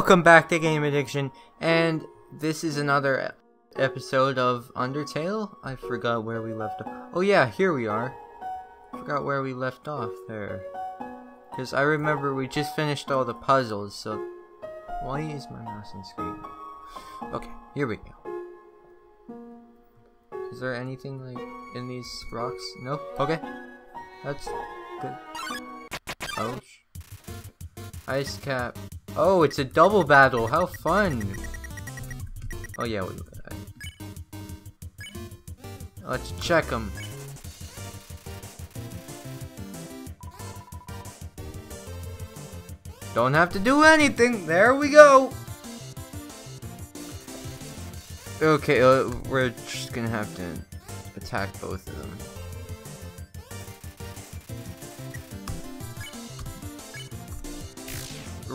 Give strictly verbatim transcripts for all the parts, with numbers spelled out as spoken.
Welcome back to Game Addiction, and this is another episode of Undertale. I forgot where we left off. Oh yeah, here we are. I forgot where we left off there. Because I remember we just finished all the puzzles, so... Why is my mouse on screen? Okay, here we go. Is there anything, like, in these rocks? Nope, okay. That's good. Ouch. Ice cap. Oh, it's a double battle. How fun! Oh yeah, we, let's check them. Don't have to do anything. There we go. Okay, uh, we're just gonna have to attack both of them.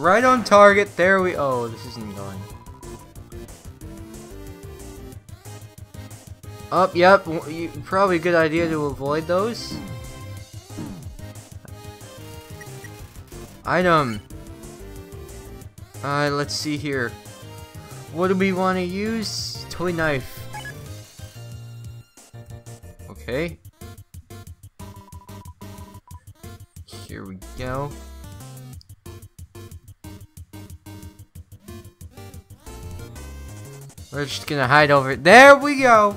Right on target, there we- oh, this isn't going. Up, yep, w you, probably a good idea to avoid those. Item. Uh, let's see here. What do we want to use? Toy knife. Okay. Here we go. We're just gonna hide over it. There we go!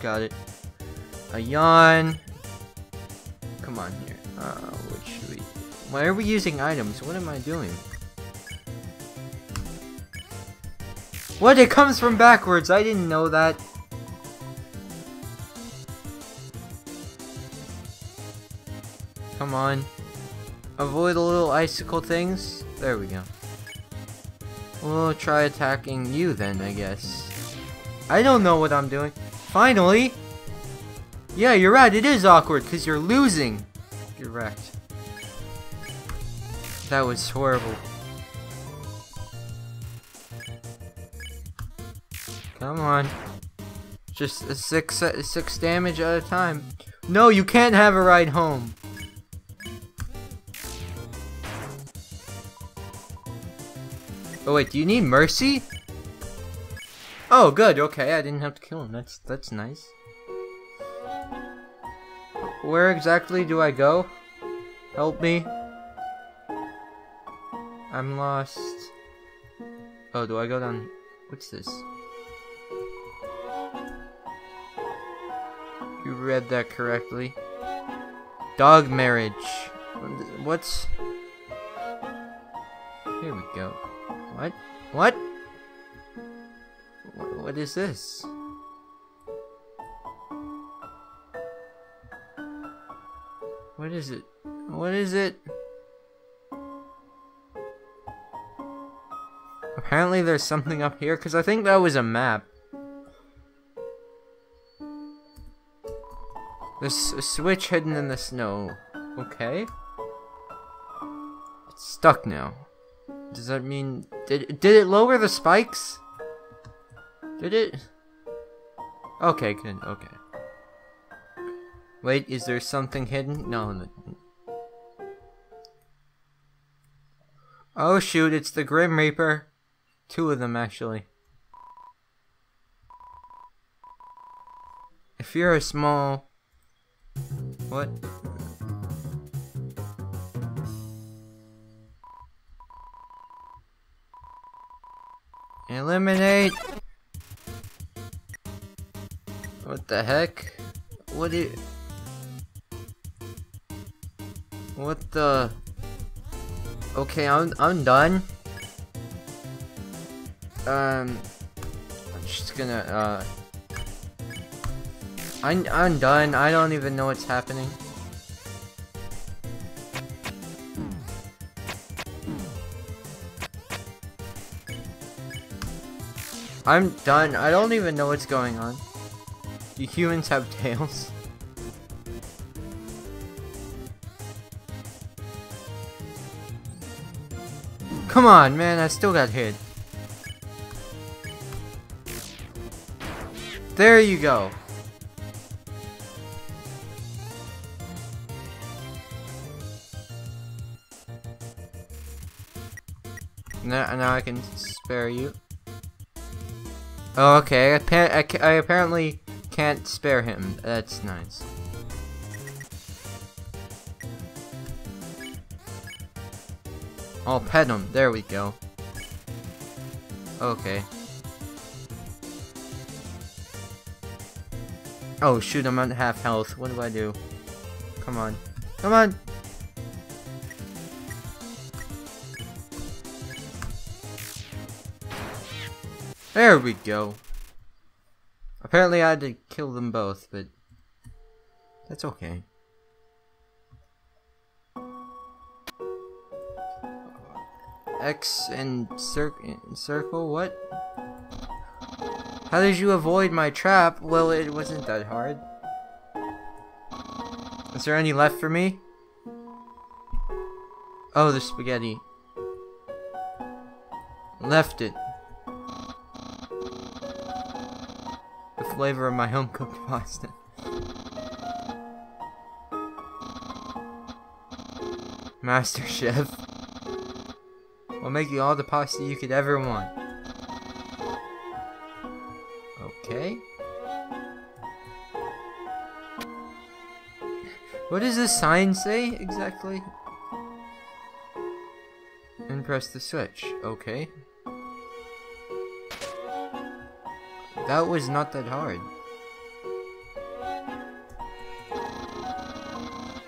Got it. A yawn. Come on here. Uh, what should we... Why are we using items? What am I doing? What? It comes from backwards! I didn't know that. Come on. Avoid the little icicle things. There we go. We'll try attacking you then, I guess. I don't know what I'm doing. Finally! Yeah, you're right, it is awkward, because you're losing. You're wrecked. That was horrible. Come on. Just a six, uh, six damage at a time. No, you can't have a ride home. Oh wait, do you need mercy? Oh good, okay, I didn't have to kill him. That's that's nice. Where exactly do I go? Help me. I'm lost. Oh, do I go down? What's this? You read that correctly. Dog marriage. What's... Here we go. What? What? What is this? What is it? What is it? Apparently there's something up here, because I think that was a map. There's a switch hidden in the snow. Okay. It's stuck now. Does that mean... Did, did it lower the spikes? Did it? Okay, good, okay. Wait, is there something hidden? No, no. Oh shoot, it's the Grim Reaper. Two of them, actually. If you're a small... What? Eliminate! What the heck? What do you... What the... Okay, I'm, I'm done. Um... I'm just gonna, uh... I'm, I'm done. I don't even know what's happening. I'm done. I don't even know what's going on. Do humans have tails? Come on, man. I still got hit. There you go. Now, now I can spare you. Oh, okay. I, I apparently can't spare him. That's nice. I'll pet him. There we go. Okay. Oh shoot, I'm at half health. What do I do? Come on. Come on! There we go. Apparently I had to kill them both, but that's okay. X and cir- circle, what? How did you avoid my trap? Well, it wasn't that hard. Is there any left for me? Oh, the spaghetti. Left it. The flavor of my home-cooked pasta. Master Chef. I'll make you all the pasta you could ever want. Okay. What does this sign say exactly? And press the switch. Okay. That was not that hard.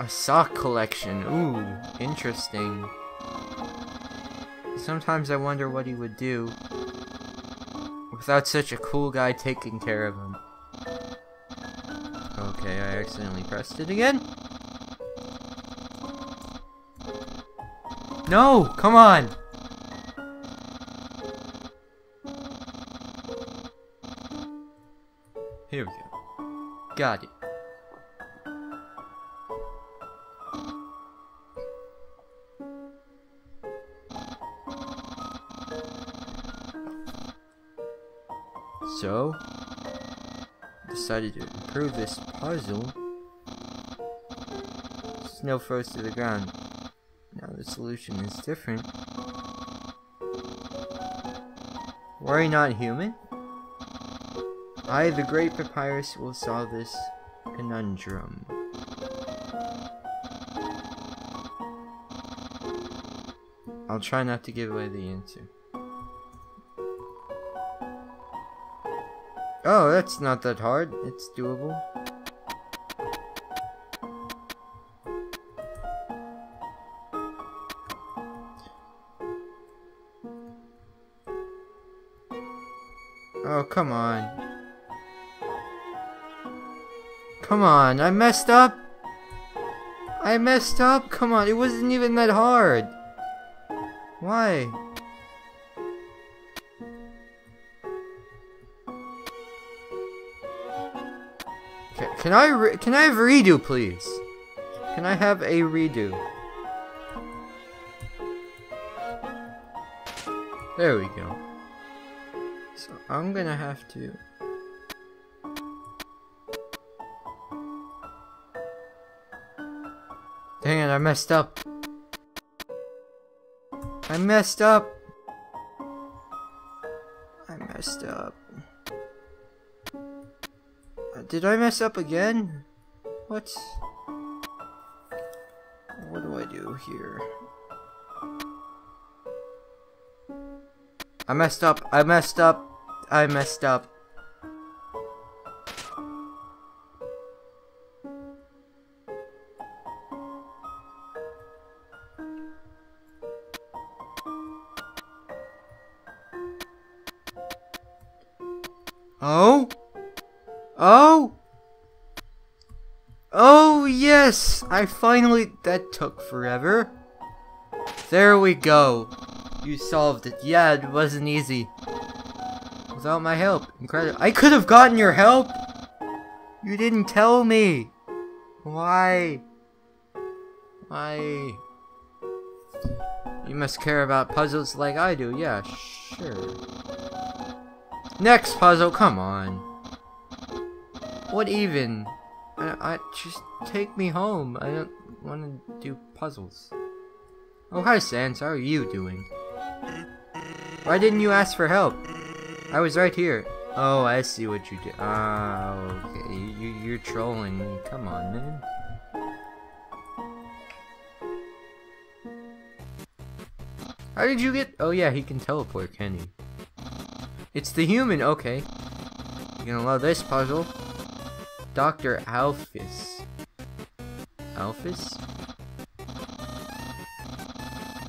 A sock collection. Ooh, interesting. Sometimes I wonder what he would do without such a cool guy taking care of him. Okay, I accidentally pressed it again. No! Come on! Here we go. Got it. So, decided to improve this puzzle. Snow froze to the ground. Now the solution is different. Were you not human? I, the great Papyrus, will solve this conundrum. I'll try not to give away the answer. Oh, that's not that hard. It's doable. Oh, come on. Come on, I messed up. I messed up. Come on, it wasn't even that hard. Why? Can I re can I have a redo, please? Can I have a redo? There we go. So I'm gonna have to. Dang it! I messed up. I messed up. I messed up. Did I mess up again? What? What do I do here? I messed up. I messed up. I messed up. Oh? Oh! Oh yes! I finally- that took forever. There we go. You solved it. Yeah, it wasn't easy. Without my help. Incredible. I could have gotten your help! You didn't tell me! Why? Why? You must care about puzzles like I do. Yeah, sure. Next puzzle, come on. What even? I, I just take me home. I don't want to do puzzles. Oh hi, Sans. How are you doing? Why didn't you ask for help? I was right here. Oh, I see what you did. Oh, okay. You, you're trolling me. Come on, man. How did you get? Oh yeah, he can teleport, can he? It's the human. Okay. You're gonna love this puzzle. Doctor Alphys. Alphys?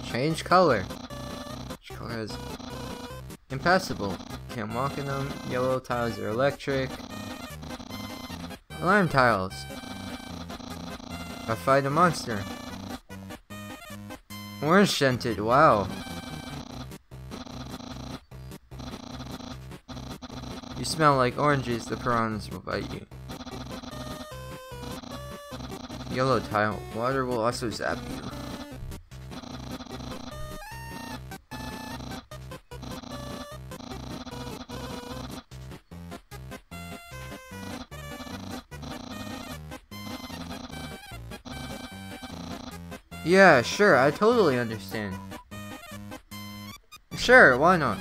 Change color. Which color is impassable? Can't walk in them. Yellow tiles are electric. Alarm tiles. I fight a monster. Orange scented, wow. You smell like oranges, the piranhas will bite you. Yellow tile, water will also zap you. Yeah, sure, I totally understand. Sure, why not?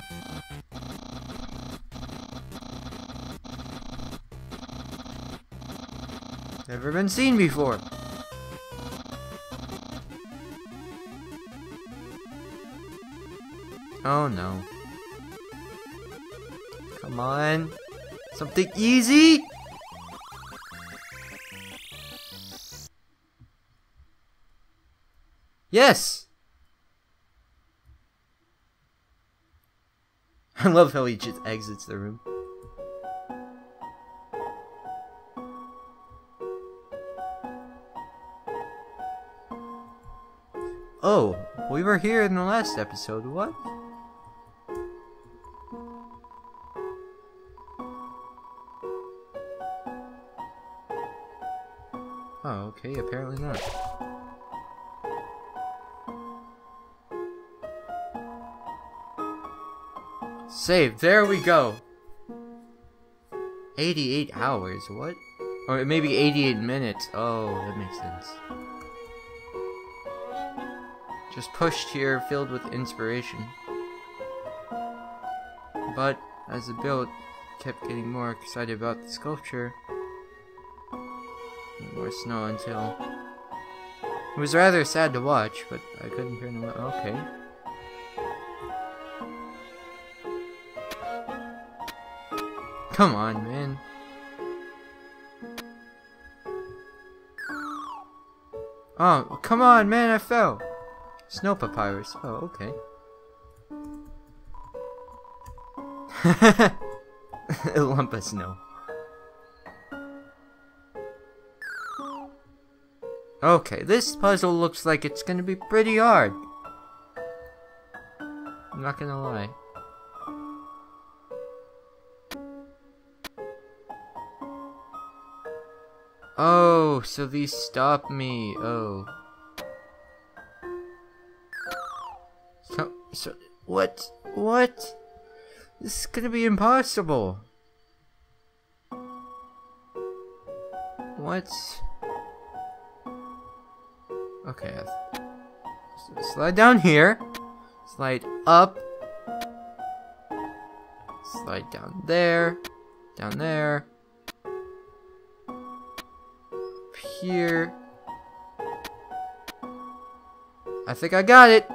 Never been seen before. Oh no. Come on. Something easy? Yes! I love how he just exits the room. Oh, we were here in the last episode, what? Oh, okay, apparently not. Saved. There we go. eighty-eight hours. What? Or maybe eighty-eight minutes. Oh, that makes sense. Just pushed here, filled with inspiration. But as the build kept getting more excited about the sculpture, more snow until it was rather sad to watch. But I couldn't turn away. Okay. Come on, man. Oh, come on, man, I fell. Snow papyrus. Oh, okay. A lump of snow. Okay, this puzzle looks like it's gonna be pretty hard. I'm not gonna lie. Oh, so these stop me. Oh. So, so, what? What? This is gonna be impossible. What? Okay. So slide down here. Slide up. Slide down there. Down there. Here. I think I got it.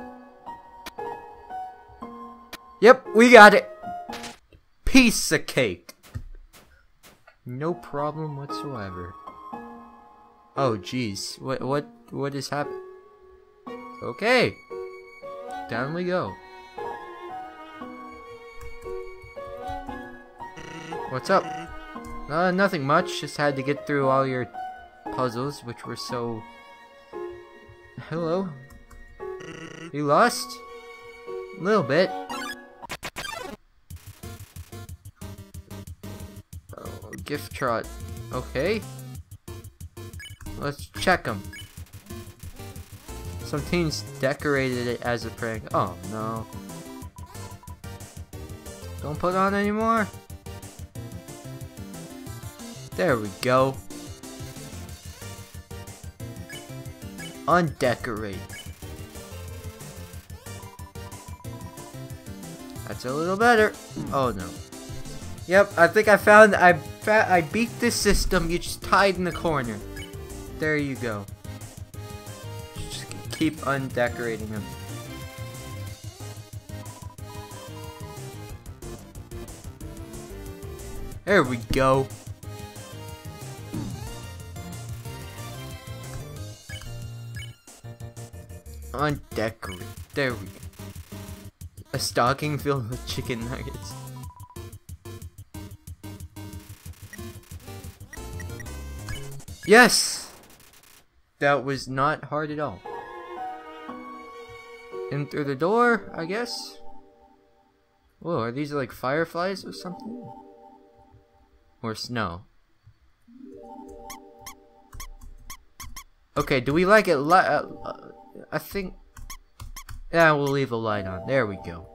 Yep, we got it. Piece of cake. No problem whatsoever. Oh geez, what what what is happening? Okay. Down we go. What's up? Uh, nothing much. Just had to get through all your puzzles, which were so... Hello? You lost? A little bit. Oh, gift trot. Okay. Let's check them. Some teens decorated it as a prank. Oh, no. Don't put on anymore. There we go. Undecorate. That's That's a little better. Oh no. Yep, I think I found I I beat this system. You just hide in the corner. There you go. Just keep undecorating them. There we go. Undecorate. There we go. A stocking filled with chicken nuggets. Yes! That was not hard at all. In through the door, I guess? Whoa, are these like fireflies or something? Or snow? Okay, do we like it li- uh, uh, I think... Yeah, we'll leave a light on. There we go.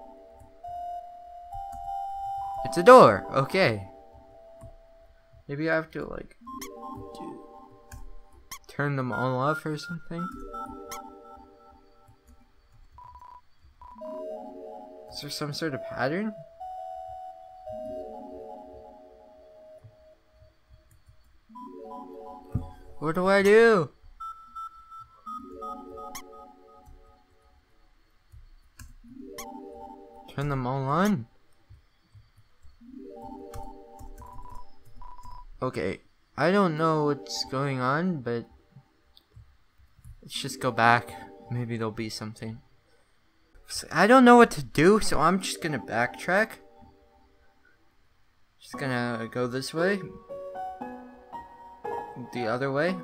It's a door. Okay. Maybe I have to like turn them all off or something. Is there some sort of pattern? What do I do? Turn them all on? Okay, I don't know what's going on, but let's just go back. Maybe there'll be something. So I don't know what to do, so I'm just gonna backtrack. Just gonna go this way. The other way.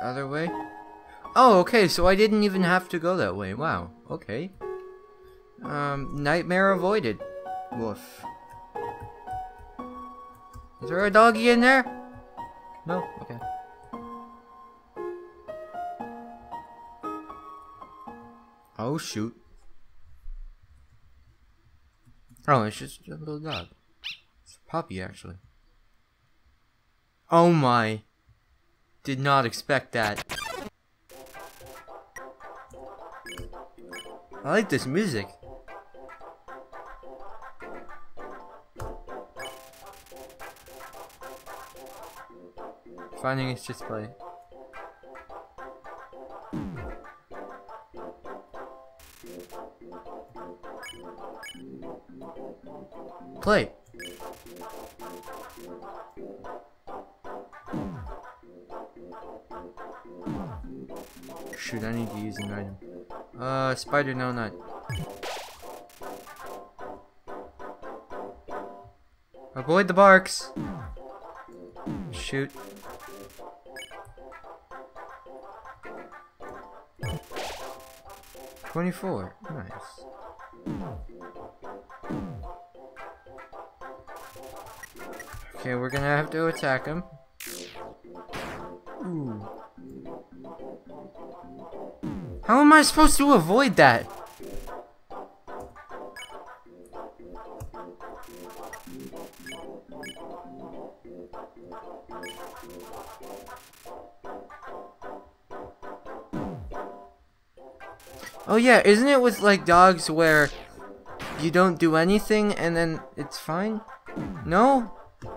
Other way. Oh, okay, so I didn't even have to go that way. Wow, okay. Um, nightmare avoided. Woof. Is there a doggy in there? No? Okay. Oh, shoot. Oh, it's just a little dog. It's a puppy, actually. Oh my. Did not expect that. I like this music. Finding its display. Play. Shoot, I need to use an item. Uh, spider, no, not. Avoid the barks. Shoot. twenty-four. Nice. Okay, we're gonna have to attack him. Ooh. How am I supposed to avoid that? Oh yeah, isn't it with like dogs where you don't do anything and then it's fine? No?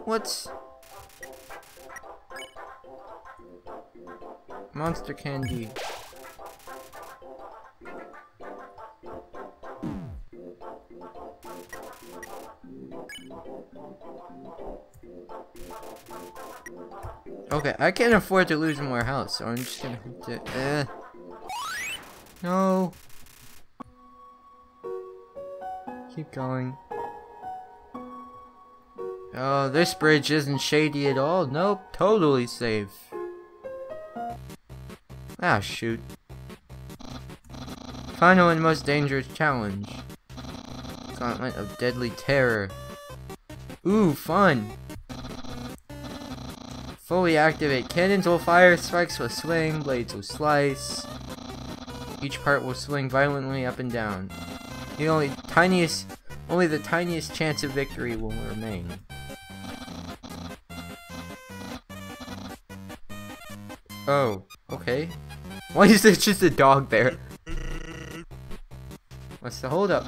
What's... Monster candy. Okay, I can't afford to lose more health, so I'm just gonna have to. Eh. No. Keep going. Oh, this bridge isn't shady at all. Nope, totally safe. Ah, shoot. Final and most dangerous challenge. Gauntlet of Deadly Terror. Ooh, fun! Fully activate. Cannons will fire, spikes will swing, blades will slice. Each part will swing violently up and down. The only tiniest, only the tiniest chance of victory will remain. Oh, okay. Why is there just a dog there? What's the holdup?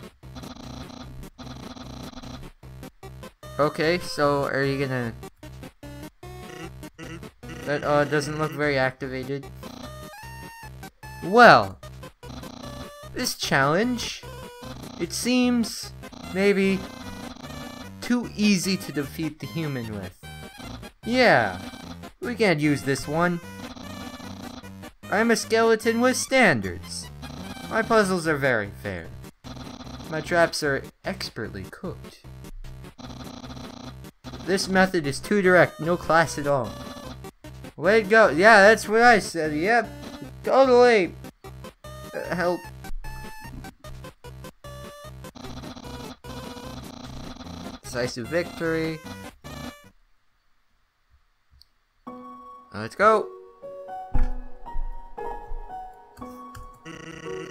Okay, so are you gonna... That uh, doesn't look very activated. Well, this challenge, it seems maybe too easy to defeat the human with. Yeah, we can't use this one. I'm a skeleton with standards. My puzzles are very fair. My traps are expertly cooked. This method is too direct, no class at all. Way to go. Yeah, that's what I said. Yep. Totally. Uh, help. Decisive victory. Let's go.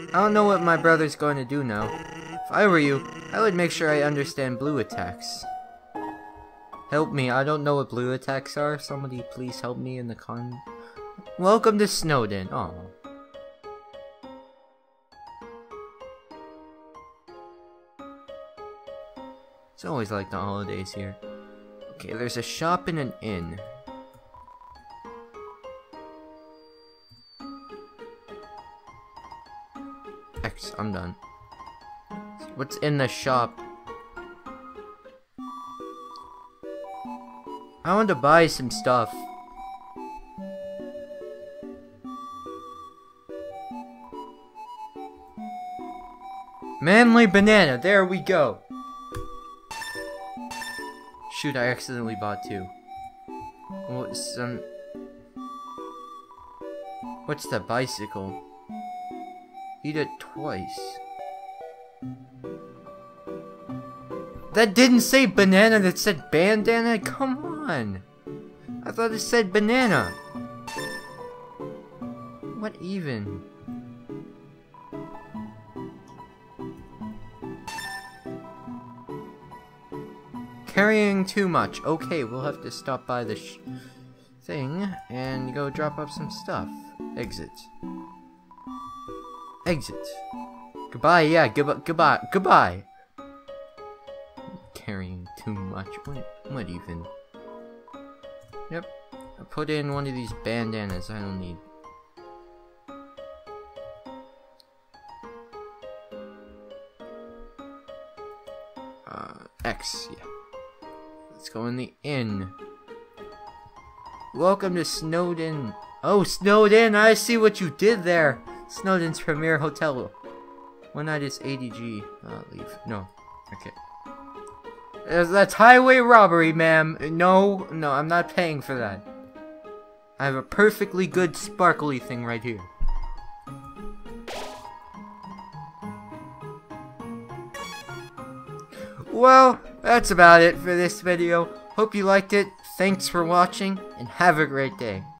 I don't know what my brother's going to do now. If I were you, I would make sure I understand blue attacks. Help me, I don't know what blue attacks are. Somebody please help me in the con... Welcome to Snowdin. Oh. It's always like the holidays here. Okay, there's a shop and an inn. X, I'm done. What's in the shop? I want to buy some stuff. Manly banana, there we go. Shoot, I accidentally bought two. What's um What's the bicycle? Eat it twice. That didn't say banana, that said bandana? Come on. I thought it said banana. What even? Carrying too much. Okay, we'll have to stop by the sh thing and go drop off some stuff. Exit. Exit. Goodbye. Yeah. Goodbye. Goodbye. Goodbye. Carrying too much. What? What even? Yep, I put in one of these bandanas I don't need. Uh, X, yeah. Let's go in the inn. Welcome to Snowdin. Oh, Snowdin, I see what you did there. Snowdin's premier hotel. One night is A D G. Uh, leave. No. Okay. That's highway robbery, ma'am. No, no, I'm not paying for that. I have a perfectly good sparkly thing right here. Well, that's about it for this video. Hope you liked it. Thanks for watching, and have a great day.